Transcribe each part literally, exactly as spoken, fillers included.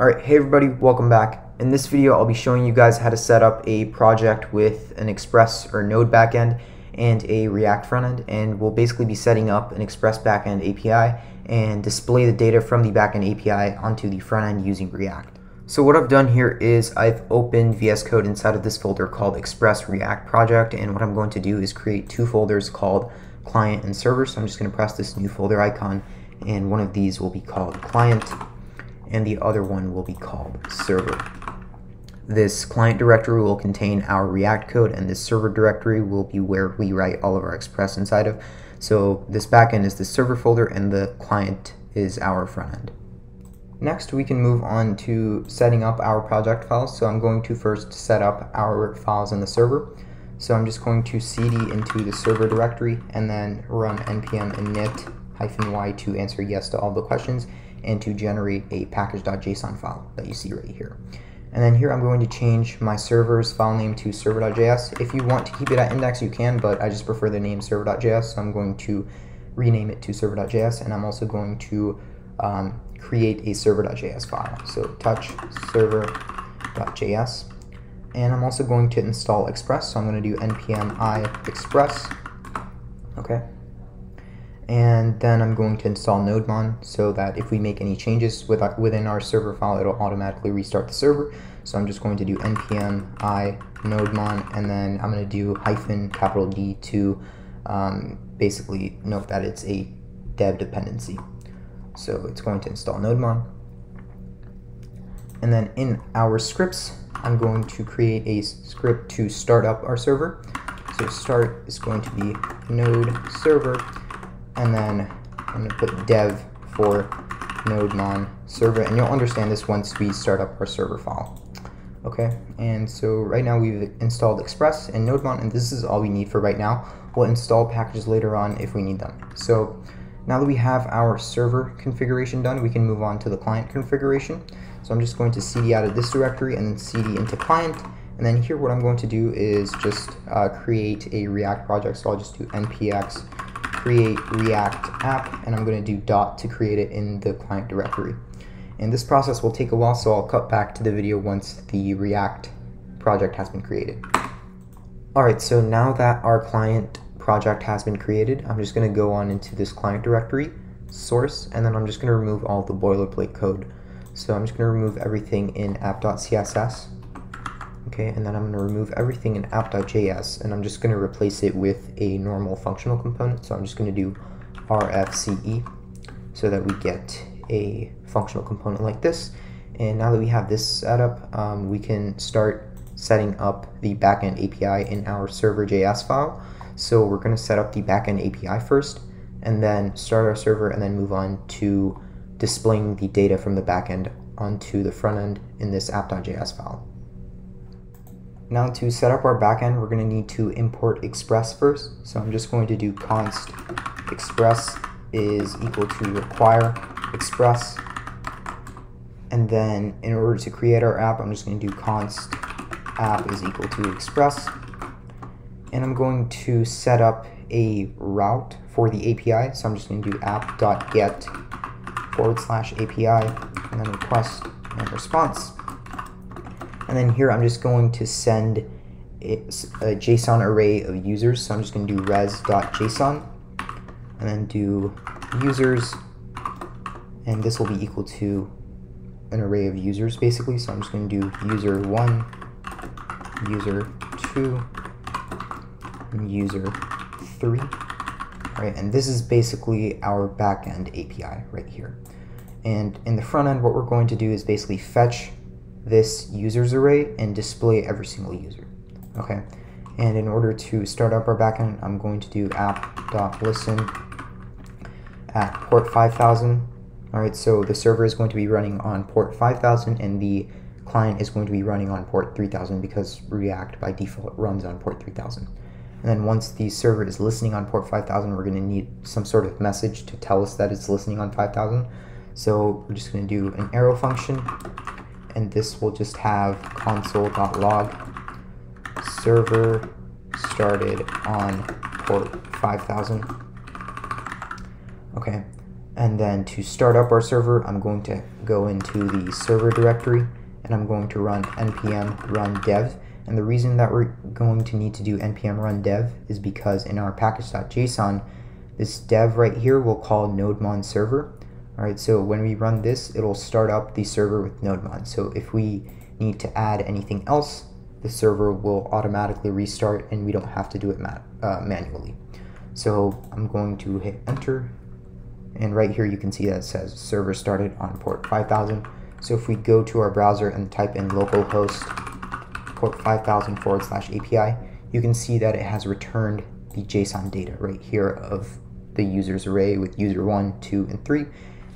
Alright, hey everybody, welcome back. In this video I'll be showing you guys how to set up a project with an Express or Node backend and a React frontend, and we'll basically be setting up an Express backend A P I and display the data from the backend A P I onto the frontend using React. So what I've done here is I've opened V S Code inside of this folder called Express React Project, and what I'm going to do is create two folders called Client and Server. So I'm just going to press this new folder icon, and one of these will be called Client and the other one will be called server. This client directory will contain our React code, and this server directory will be where we write all of our Express inside of. So this backend is the server folder and the client is our frontend. Next we can move on to setting up our project files. So I'm going to first set up our files in the server. So I'm just going to cd into the server directory and then run npm init hyphen y to answer yes to all the questions and to generate a package.json file that you see right here. And then here I'm going to change my server's file name to server.js. If you want to keep it at index you can, but I just prefer the name server.js, so I'm going to rename it to server.js, and I'm also going to um, create a server.js file. So touch server.js, and I'm also going to install Express, so I'm going to do npm I express. Okay. And then I'm going to install nodemon so that if we make any changes with our, within our server file, it'll automatically restart the server. So I'm just going to do npm I nodemon, and then I'm going to do hyphen capital D to um, basically note that it's a dev dependency. So it's going to install nodemon. And then in our scripts, I'm going to create a script to start up our server. So start is going to be node server. And then I'm going to put dev for nodemon server, and you'll understand this once we start up our server file. Okay, and so right now we've installed Express and nodemon, and this is all we need for right now. We'll install packages later on if we need them. So now that we have our server configuration done, we can move on to the client configuration. So I'm just going to cd out of this directory and then cd into client, and then here what I'm going to do is just uh, create a React project. So I'll just do npx create React app, and I'm going to do dot to create it in the client directory. And this process will take a while, so I'll cut back to the video once the React project has been created. Alright, so now that our client project has been created, I'm just going to go on into this client directory, source, and then I'm just going to remove all the boilerplate code. So I'm just going to remove everything in app.css. Okay, and then I'm going to remove everything in app.js, and I'm just going to replace it with a normal functional component. So I'm just going to do rfce so that we get a functional component like this. And now that we have this set up, um, we can start setting up the backend A P I in our server.js file. So we're going to set up the backend A P I first, and then start our server, and then move on to displaying the data from the backend onto the front end in this app.js file. Now to set up our backend, we're going to need to import Express first. So I'm just going to do const Express is equal to require Express. And then in order to create our app, I'm just going to do const app is equal to Express. And I'm going to set up a route for the A P I. So I'm just going to do app.get forward slash API and then request and response. And then here I'm just going to send a, a JSON array of users. So I'm just going to do res.json and then do users, and this will be equal to an array of users basically. So I'm just going to do user one, user two, and user three. Alright, and this is basically our backend A P I right here. And in the front end what we're going to do is basically fetch this users array and display every single user. Okay, and in order to start up our backend, I'm going to do app.listen at port five thousand. Alright, so the server is going to be running on port five thousand and the client is going to be running on port three thousand because React by default runs on port three thousand. And then once the server is listening on port five thousand, we're going to need some sort of message to tell us that it's listening on five thousand. So we're just going to do an arrow function, and this will just have console.log server started on port five thousand. Okay, And then to start up our server, I'm going to go into the server directory and I'm going to run npm run dev. And the reason that we're going to need to do npm run dev is because in our package.json, this dev right here will call nodemon server. All right, so when we run this, it'll start up the server with nodemon. So if we need to add anything else, the server will automatically restart and we don't have to do it man uh, manually. So I'm going to hit enter. And right here you can see that it says server started on port five thousand. So if we go to our browser and type in localhost port five thousand forward slash A P I, you can see that it has returned the JSON data right here of the user's array with user one, two, and three.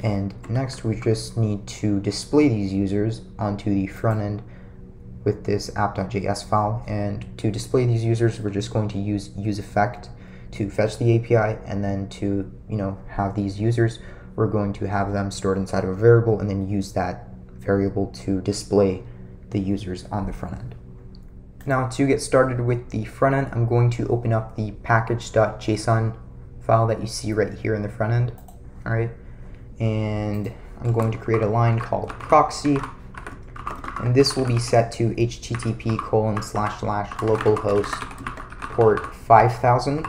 And next we just need to display these users onto the front end with this app.js file. And to display these users, we're just going to use useEffect to fetch the A P I, and then to, you know, have these users, we're going to have them stored inside of a variable and then use that variable to display the users on the front end. Now to get started with the front end, I'm going to open up the package.json file that you see right here in the front end. All right, and I'm going to create a line called proxy, and this will be set to http colon slash slash localhost port five thousand.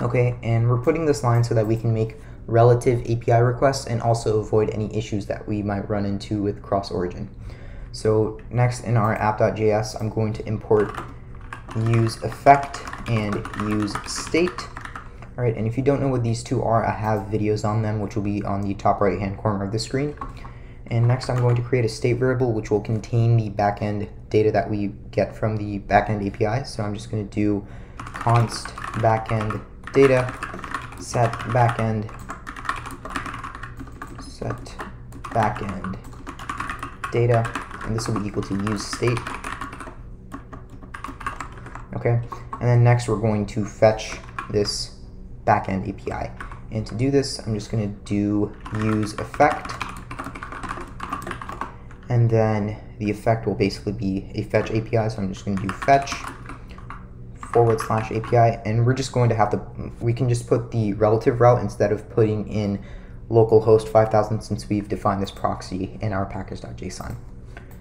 Okay, and we're putting this line so that we can make relative A P I requests and also avoid any issues that we might run into with cross-origin. So next in our app.js, I'm going to import useEffect and useState. All right, and if you don't know what these two are, I have videos on them, which will be on the top right-hand corner of the screen. And next I'm going to create a state variable which will contain the backend data that we get from the backend A P I. So I'm just going to do const backend data set backend set backend data, and this will be equal to use state. Okay, and then next we're going to fetch this backend A P I, and to do this I'm just going to do use effect, and then the effect will basically be a fetch A P I, so I'm just going to do fetch forward slash A P I, and we're just going to have to, we can just put the relative route instead of putting in localhost five thousand since we've defined this proxy in our package.json.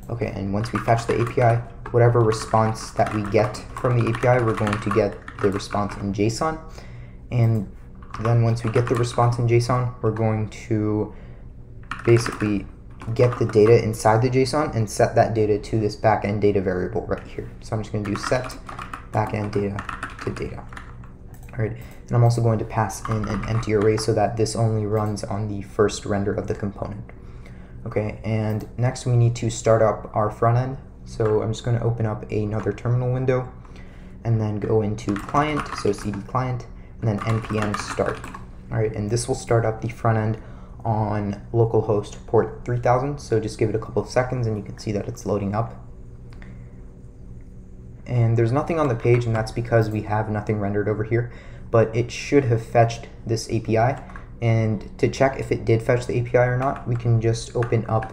Okay, and once we fetch the A P I, whatever response that we get from the A P I, we're going to get the response in JSON. And then once we get the response in JSON, we're going to basically get the data inside the JSON and set that data to this backend data variable right here. So I'm just going to do set backend data to data. All right, and I'm also going to pass in an empty array so that this only runs on the first render of the component. Okay, and next we need to start up our front end. So I'm just going to open up another terminal window and then go into client, so cd client, and then npm start. All right, and this will start up the front end on localhost port three thousand. So just give it a couple of seconds and you can see that it's loading up. And there's nothing on the page, and that's because we have nothing rendered over here, but it should have fetched this A P I. And to check if it did fetch the A P I or not, we can just open up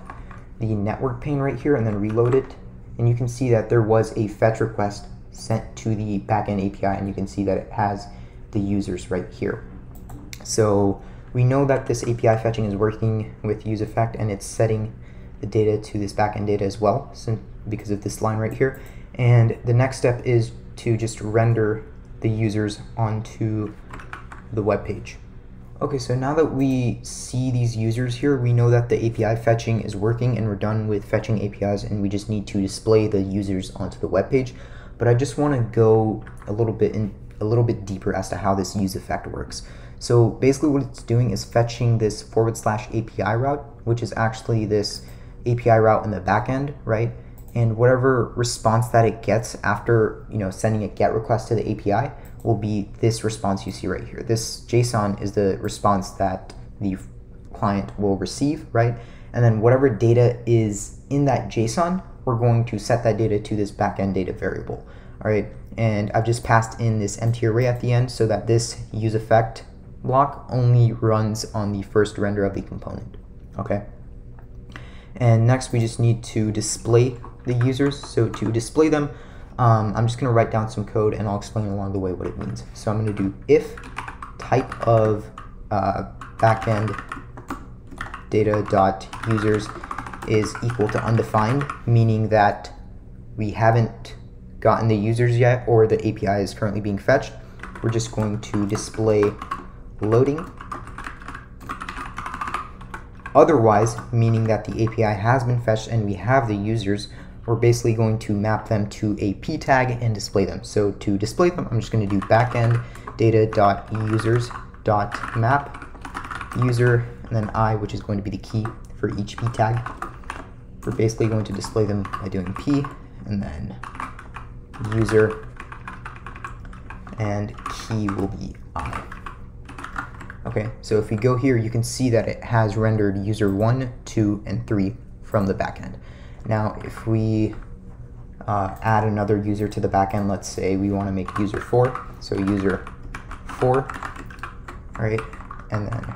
the network pane right here and then reload it. And you can see that there was a fetch request sent to the backend A P I, and you can see that it has the users right here. So we know that this A P I fetching is working with useEffect, and it's setting the data to this backend data as well, since because of this line right here. And the next step is to just render the users onto the web page. Okay, so now that we see these users here, we know that the A P I fetching is working and we're done with fetching A P Is, and we just need to display the users onto the web page. But I just want to go a little bit in a little bit deeper as to how this useEffect works. So basically what it's doing is fetching this forward slash A P I route, which is actually this A P I route in the backend, right? And whatever response that it gets after, you know, sending a GET request to the A P I will be this response you see right here. This JSON is the response that the client will receive, right? And then whatever data is in that JSON, we're going to set that data to this backend data variable, all right? And I've just passed in this empty array at the end so that this useEffect block only runs on the first render of the component, okay? And next we just need to display the users. So to display them, um, I'm just going to write down some code and I'll explain along the way what it means. So I'm going to do if type of uh, backend data.users is equal to undefined, meaning that we haven't gotten the users yet, or the A P I is currently being fetched. We're just going to display loading. Otherwise, meaning that the A P I has been fetched and we have the users, we're basically going to map them to a p tag and display them. So to display them, I'm just going to do backend data.users.map user, and then I, which is going to be the key for each p tag. We're basically going to display them by doing p and then user, and key will be I. Okay, so if we go here, you can see that it has rendered user one, two, and three from the backend. Now, if we uh, add another user to the backend, let's say we want to make user four, so user four, all right, and then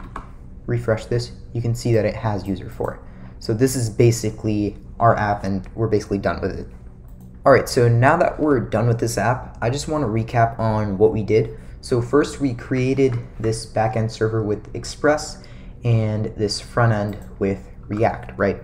refresh this, you can see that it has user four. So this is basically our app, and we're basically done with it. All right, so now that we're done with this app, I just want to recap on what we did. So first, we created this backend server with Express and this front end with React, right?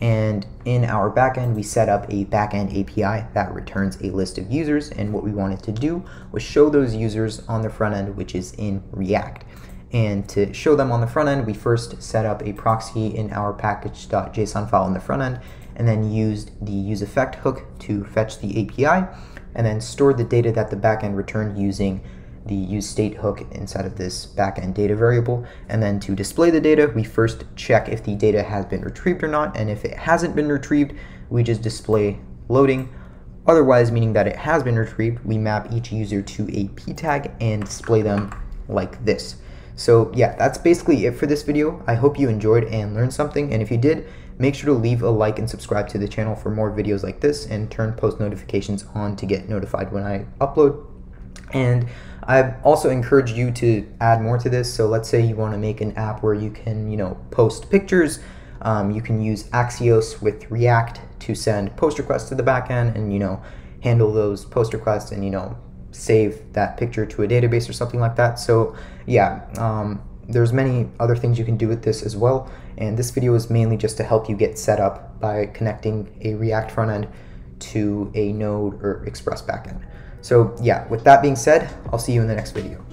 And in our backend, we set up a backend A P I that returns a list of users. And what we wanted to do was show those users on the front end, which is in React. And to show them on the front end, we first set up a proxy in our package.json file in the front end, and then used the useEffect hook to fetch the A P I, and then stored the data that the backend returned using the useState hook inside of this backend data variable. And then to display the data, we first check if the data has been retrieved or not, and if it hasn't been retrieved, we just display loading. Otherwise, meaning that it has been retrieved, we map each user to a p tag and display them like this. So yeah, that's basically it for this video. I hope you enjoyed and learned something, and if you did, make sure to leave a like and subscribe to the channel for more videos like this, and turn post notifications on to get notified when I upload. And I've also encouraged you to add more to this. So let's say you want to make an app where you can, you know, post pictures. Um, you can use Axios with React to send post requests to the backend, and, you know, handle those post requests and, you know, save that picture to a database or something like that. So yeah, um, there's many other things you can do with this as well. And this video is mainly just to help you get set up by connecting a React front end to a Node or Express backend. So yeah, with that being said, I'll see you in the next video.